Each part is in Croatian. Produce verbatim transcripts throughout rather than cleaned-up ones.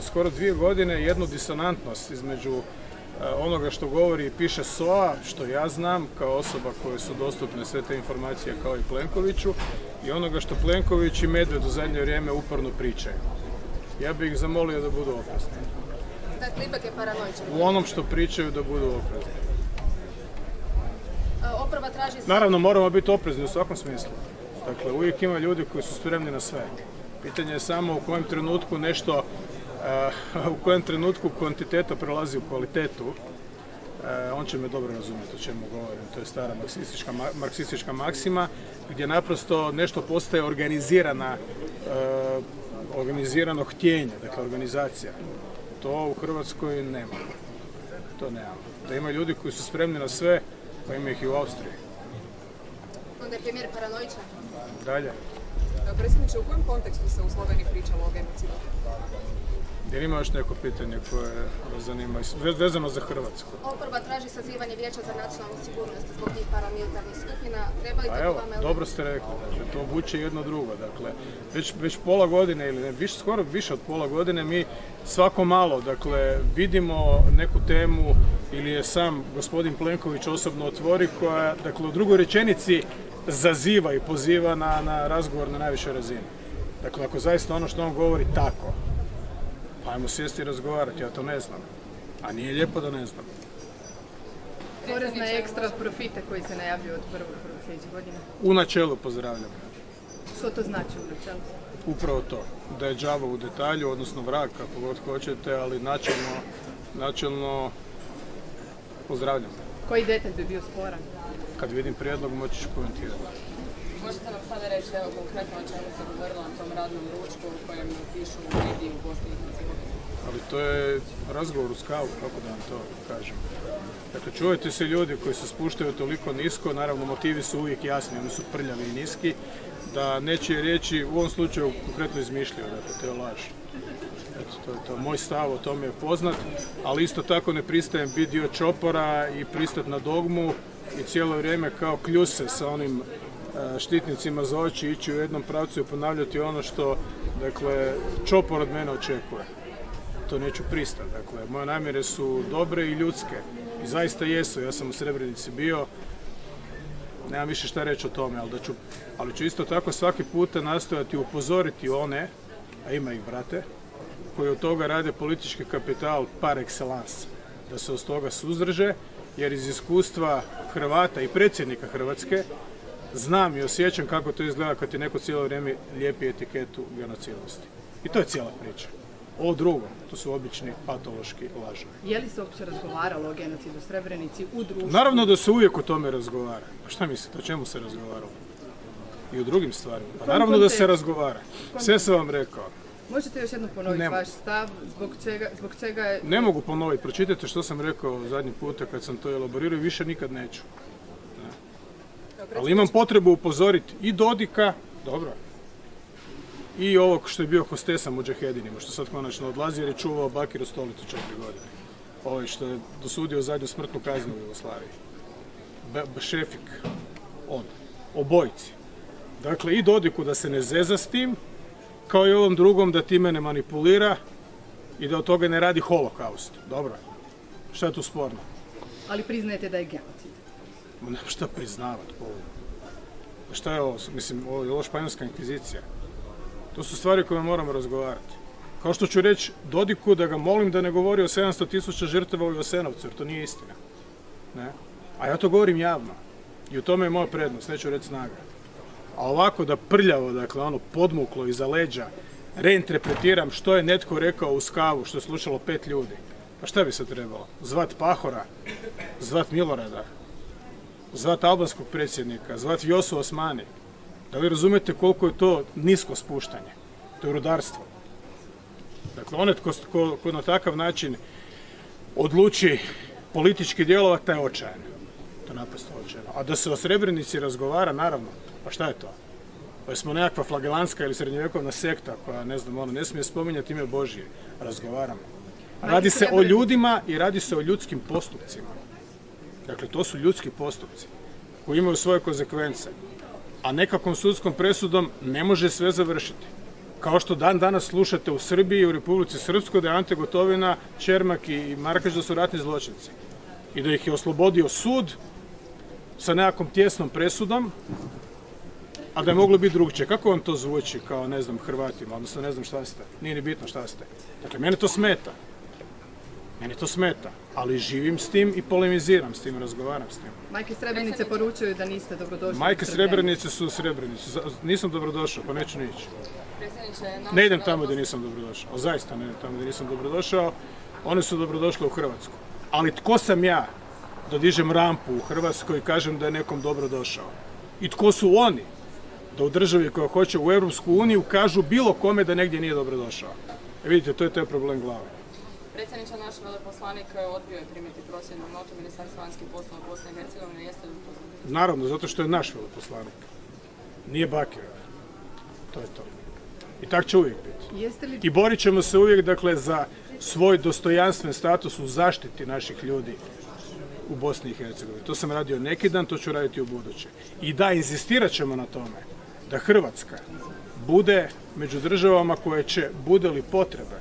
skoro dvije godine jednu disonantnost između onoga što govori i piše S O A, što ja znam kao osoba koje su dostupne sve te informacije kao i Plenkoviću, i onoga što Plenković i Medved u zadnje vrijeme uporno pričaju. Ja bih ih zamolio da budu oprezni. Dakle, ipak je paranoičan. U onom što pričaju da budu oprezni. Oprava traži... Naravno, moramo biti oprezni u svakom smislu. Dakle, uvijek ima ljudi koji su spremni na sve. Pitanje je samo u kojem trenutku nešto... u kojem trenutku kvantiteta prelazi u kvalitetu, on će me dobro razumjeti o čemu govorim. To je stara marksistička maksima, gdje naprosto nešto postaje organizirano htjenje, dakle organizacija. To u Hrvatskoj nema. To nemamo. Da ima ljudi koji su spremni na sve, pa ima ih i u Austriji. Onda je primjer paranoičan. Dalje. Predsjedniče, u kojem kontekstu se u Sloveniji pričalo o genocidu? Jer ima još neko pitanje koje vas zanima, vezano za Hrvatsku. Oporba traži sazivanje vijeća za nacionalnu sigurnost zbog njih paramilitarnih skupina. Treba li to vama... Evo, dobro ste rekli, to obuče jedno drugo. Dakle, već pola godine, ili skoro više od pola godine, mi svako malo vidimo neku temu ili je sam gospodin Plenković osobno otvori koja, dakle, u drugoj rečenici zaziva i poziva na razgovor na najvišoj razini. Dakle, ako zaista ono što on govori tako, pa ajmo sjesti i razgovarati, ja to ne znam. A nije lijepo da ne znam. Porez na ekstra profite koji se najavljuju od prvog prvog sljedećeg godina. U načelu pozdravljam. Što to znači u načelu? Upravo to. Da je đavo u detalju, odnosno vrag, kako god hoćete, ali načelno pozdravljam. Koji detalj bi bio sporan? Kad vidim prijedlog, moćeš komentirati. Možete nam sada reći, evo, konkretno o čemu se govorilo na tom radnom ručku u kojem pišu mediji u Bosni i Hercegovini? Ali to je razgovor uz kavu, kako da vam to kažem. Dakle, čuvajte se ljudi koji se spuštaju toliko nisko, naravno motivi su uvijek jasni, oni su prljavi i niski, da nečije riječi u ovom slučaju konkretno izmišljaju, dakle, to je laž. Moj stav o tome je poznat, ali isto tako ne pristajem biti dio čopora i pristat na dogmu i cijelo vrijeme kao kljuse sa onim štitnicima za oči ići u jednom pravcu i ponavljati ono što, dakle, čopor od mene očekuje. To neću pristati, dakle, moje namjere su dobre i ljudske i zaista jesu, ja sam u Srebrenici bio, nemam više šta reći o tome, ali ću isto tako svaki puta nastojati upozoriti one, a ima ih brate, koji od toga rade politički kapital par excellence, da se od toga suzdrže, jer iz iskustva Hrvata i predsjednika Hrvatske znam i osjećam kako to izgleda kad ti neko cijelo vrijeme lijepi etiketu genocidnosti. I to je cijela priča. Ovo drugo, to su obični patološki laži. Je li se uopće razgovaralo o genocidu Srebrenici u društvu? Naravno da se uvijek o tome razgovara. Pa šta mislite, o čemu se razgovaralo? I u drugim stvarima. Pa naravno da se razgovara. Sve sam vam rekao. Možete još jedno ponoviti vaš stav, zbog čega je... Ne mogu ponoviti, pročitajte što sam rekao zadnji puta kad sam to elaborirao i više nikad neću. Ali imam potrebu upozoriti i Dodika, dobro, i ovog što je bio hostesa mudžahedinima, što sad konačno odlazi jer je čuvao Bakiru Stolicu četiri godine. Ovo što je dosudio zadnju smrtnu kaznu u Jugoslaviji. Šefik, on, obojici. Dakle, i Dodiku da se ne zeza s tim, kao i ovom drugom da time ne manipulira i da od toga ne radi holokaust. Dobro, šta je tu sporno? Ali priznajete da je genocid? Ma nema šta priznavati po ovom. Šta je ovo? Mislim, ovo je ovo španjolska inkvizicija. To su stvari koje moramo razgovarati. Kao što ću reći Dodiku da ga molim da ne govori o sedamsto tisuća žrtava u Jasenovcu, jer to nije istina. A ja to govorim javno. I u tome je moja prednost, neću reći snaga. A ovako da prljavo, dakle, ono podmuklo iza leđa, reinterpretiram što je netko rekao uz kavu, što je slušalo pet ljudi. Pa šta bi se trebalo? Zvat Pahora, zvat Milorada, zvat albanskog predsjednika, zvat Josu Osmani. Da li razumete koliko je to nisko spuštanje? To je rudarstvo. Dakle, onaj tko na takav način odluči politički djelovati, taj je očajan. To je naprosto očajno. A da se o Srebrenici razgovara, naravno, pa šta je to? Pa smo nekakva flagelanska ili srednjovjekovna sekta koja, ne znam, ono, ne smije spominjati ime Božije. Razgovaramo. Radi se o ljudima i radi se o ljudskim postupcima. Dakle, to su ljudski postupci koji imaju svoje konzekvence, a nekakvom sudskom presudom ne može sve završiti. Kao što dan danas slušate u Srbiji i u Republici Srpskoj da je Ante Gotovina, Čermak i Markač da su ratni zločinci i da ih je oslobodio sud sa nekakvom tjesnom presudom, a da je moglo biti drugčije. Kako vam to zvuči kao, ne znam, Hrvatima, odnosno ne znam šta ste, nije ni bitno šta ste. Dakle, mene to smeta. Meni to smeta, ali živim s tim i polemiziram s tim, razgovaram s tim. Majke Srebrenice poručuju da niste dobrodošli. Majke Srebrenice su Srebrenice. Nisam dobrodošao, pa neću ni ići. Ne idem tamo gdje nisam dobrodošao. Zaista ne idem tamo gdje nisam dobrodošao. One su dobrodošle u Hrvatsku. Ali tko sam ja da dižem rampu u Hrvatskoj i kažem da je nekom dobrodošao? I tko su oni da u državi koja hoće u Europsku uniju kažu bilo kome da negdje nije dobrodošao? Vidite, to je taj problem glave. Predsjedniče, naš veleposlanik odbio je primiti prosvjednu notu Ministarstva vanjskih poslova Bosne i Hercegovine. Jeste li upoznati? Naravno, zato što je naš veleposlanik. Nije Bakira. To je to. I tak će uvijek biti. I borit ćemo se uvijek, dakle, za svoj dostojanstven status u zaštiti naših ljudi u Bosni i Hercegovini. To sam radio neki dan, to ću raditi u buduće. I da, inzistirat ćemo na tome da Hrvatska bude među državama koje će, bude li potrebe,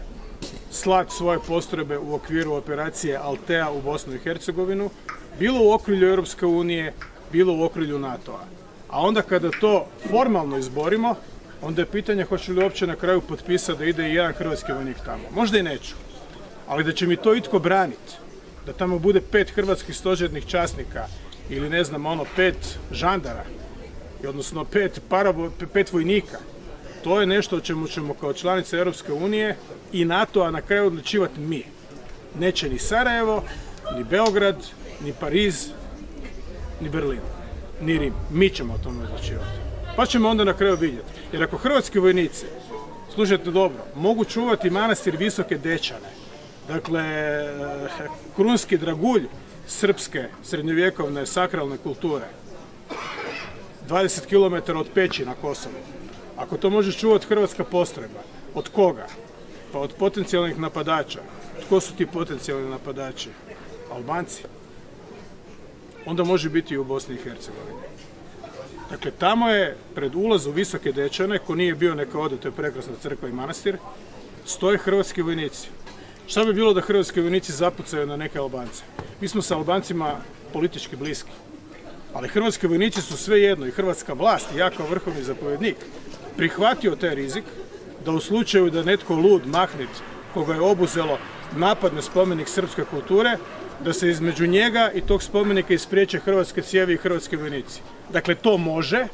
slati svoje postrojbe u okviru operacije Althea u Bosnu i Hercegovinu, bilo u okrilju Europske unije, bilo u okrilju NATO-a. A onda kada to formalno izborimo, onda je pitanje hoću li uopće na kraju potpisati da ide i jedan hrvatski vojnik tamo. Možda i neću, ali da će mi to itko braniti, da tamo bude pet hrvatskih stožernih časnika ili ne znam ono pet žandara, odnosno pet, pet vojnika. To je nešto o čemu ćemo kao članice Europske unije i NATO-a na kraju odlučivati mi. Neće ni Sarajevo, ni Beograd, ni Pariz, ni Berlin, ni Rim. Mi ćemo o tome odlučivati. Pa ćemo onda na kraju vidjeti. Jer ako hrvatski vojnici, slušajte dobro, mogu čuvati manastir Visoke Dečane, dakle, krunski dragulj srpske srednjovjekovne sakralne kulture, dvadeset kilometara od Peći na Kosovu, ako to može čuvati hrvatska postrojba, od koga? Pa od potencijalnih napadača. Tko su ti potencijalni napadači? Albanci. Onda može biti i u Bosni i Hercegovini. Dakle, tamo je pred ulaz u Visoke Dečane, ko nije bio neka ode, to je prekrasna crkva i manastir, stoje hrvatski vojnici. Šta bi bilo da hrvatski vojnici zapucaju na neke Albance? Mi smo sa Albancima politički bliski. Ali hrvatski vojnici su sve jedno i hrvatska vlast, ja kao vrhovni zapovjednik, prihvatio taj rizik da u slučaju da netko lud mahnit koga je obuzelo napadne spomenik srpske kulture, da se između njega i tog spomenika ispriječe hrvatske cijevi i hrvatski vojnici. Dakle, to može,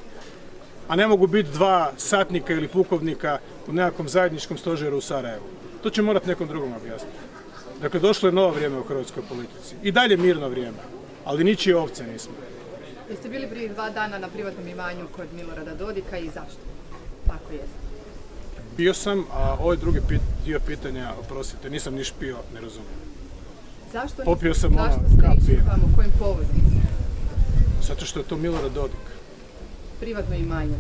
a ne mogu biti dva satnika ili pukovnika u nekakvom zajedničkom stožeru u Sarajevu. To će morati nekom drugom objasniti. Dakle, došlo je novo vrijeme u hrvatskoj politici. I dalje mirno vrijeme, ali ničije ovce nismo. Jeste bili prije dva dana na privatnom imanju kod Milorada Dodika i zašto? Tako jeste. Bio sam, a ovaj drugi dio pitanja, oprostite, nisam niš pio, ne razumijem. Zašto niste išli vamo, kojim povodom? Zato što je to Milorad Dodik. Privatno imanje.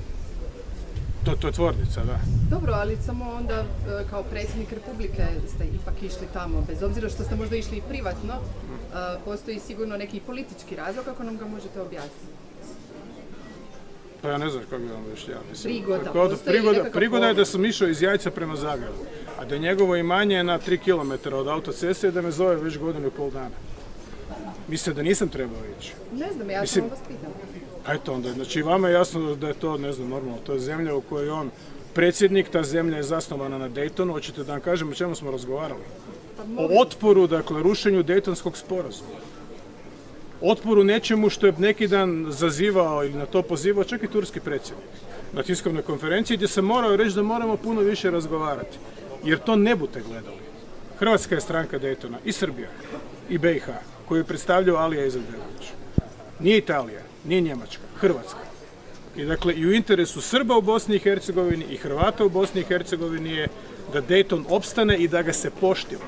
To je tvornica, da. Dobro, ali samo onda kao predsjednik Republike ste ipak išli tamo, bez obzira što ste možda išli i privatno, postoji sigurno neki politički razlog, ako nam ga možete objasniti. Pa ja ne znam kako bi vam već ja mislim. Prigoda. Prigoda je da sam išao iz Jajca prema Zagrebu, a da je njegovo imanje na tri kilometra od autoceste i da me zove već godinu i pol dana. Mislite da nisam trebao ići? Ne znam, ja sam vas pitala. Eto onda, znači vama je jasno da je to, ne znam, normalno, to je zemlja u kojoj je on predsjednik, ta zemlja je zasnovana na Daytonu, hoćete da vam kažem o čemu smo razgovarali? O otporu, dakle, rušenju Daytonskog sporazuma. Otporu nečemu što je neki dan zazivao ili na to pozivao čak i turski predsjednik na tiskovnoj konferenciji gdje se morao reći da moramo puno više razgovarati. Jer to ne bute gledali. Hrvatska je stranka Daytona i Srbija i Be i Ha koju je predstavljao Alija Izetbegović. Nije Italija, nije Njemačka, Hrvatska. I dakle i u interesu Srba u Bosni i Hercegovini i Hrvata u Bosni i Hercegovini je da Dayton opstane i da ga se poštiva.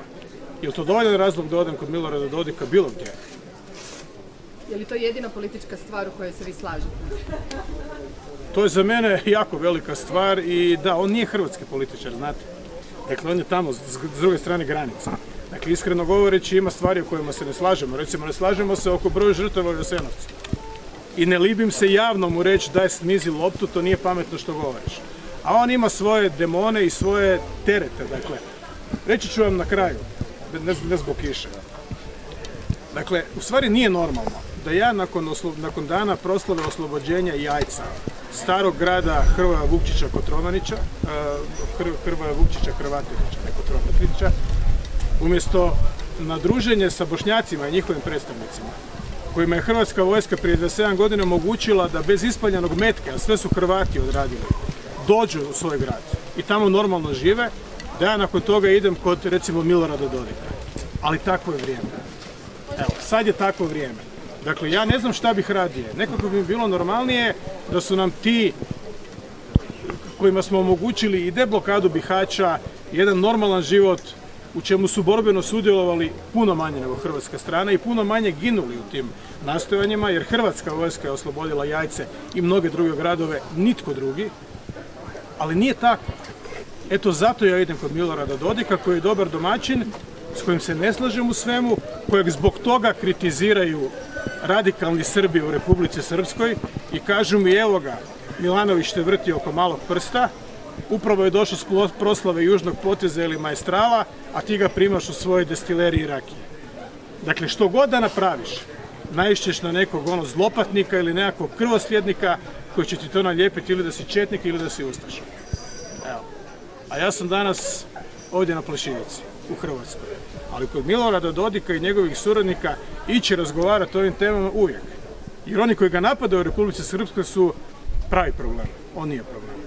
Je li to dovoljan razlog da odem kod Milorada Dodika bilo gdje? Je li to jedina politička stvar u kojoj se vi slažete? To je za mene jako velika stvar i da, on nije hrvatski političar, znate. Dakle, on je tamo, s druge strane granica. Dakle, iskreno govoreći, ima stvari o kojima se ne slažemo. Recimo, ne slažemo se oko broja žrtava u Jasenovcu. I ne libim se javno mu reći daj snizi loptu, to nije pametno što govoriš. a on ima svoje demone i svoje terete, dakle. Reći ću vam na kraju, ne zbog kiše. Dakle, u stvari nije normalno da ja nakon dana proslave oslobođenja Jajca, starog grada Hrvoja Vukčića Hrvatinića, umjesto na druženje sa Bošnjacima i njihovim predstavnicima, kojima je Hrvatska vojska prije dvadeset sedam godina omogućila da bez ispaljenog metka, a sve su Hrvati odradili, dođu u svoj grad i tamo normalno žive, da ja nakon toga idem kod, recimo, Milorada Dodika. Ali takvo je vrijeme. Evo, sad je takvo vrijeme. Dakle, ja ne znam šta bih radije. Nekako bi mi bilo normalnije da su nam ti kojima smo omogućili i deblokadu Bihača, jedan normalan život u čemu su borbeno sudjelovali puno manje nego hrvatska strana i puno manje ginuli u tim nastojanjima, jer hrvatska vojska je oslobodila Jajce i mnoge druge gradove, nitko drugi, ali nije tako. Eto, zato ja idem kod Milorada Dodika, koji je dobar domaćin, s kojim se ne slažem u svemu, kojeg zbog toga kritiziraju radikalni Srbi u Republici Srpskoj i kažu mi, evo ga, Milanović te vrti oko malog prsta, upravo je došao s proslave Južnog poteza ili Majstrala, a ti ga primaš u svojoj destileriji rakije. Dakle, što god da napraviš, naišćeš na nekog ono zlopatnika ili nekakvog krvosljednika koji će ti to nalijepiti ili da si četnik ili da si ustaša. Evo. A ja sam danas ovdje na Plešivici, u Hrvatskoj. Ali kod Milorada Dodika i njegovih suradnika ići razgovarati o ovim temama uvijek. Jer oni koji ga napadaju u Republici Srpskoj su pravi problem. On nije problem.